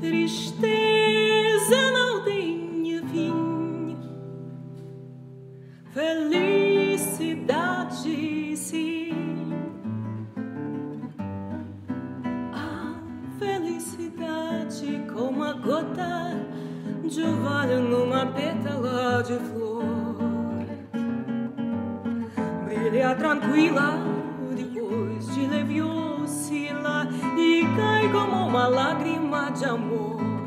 Tristeza não tem fim, felicidade sim. A felicidade como a gota de orvalho numa pétala de flor, brilha tranquila depois de leviosa e cai como uma lágrima de amor.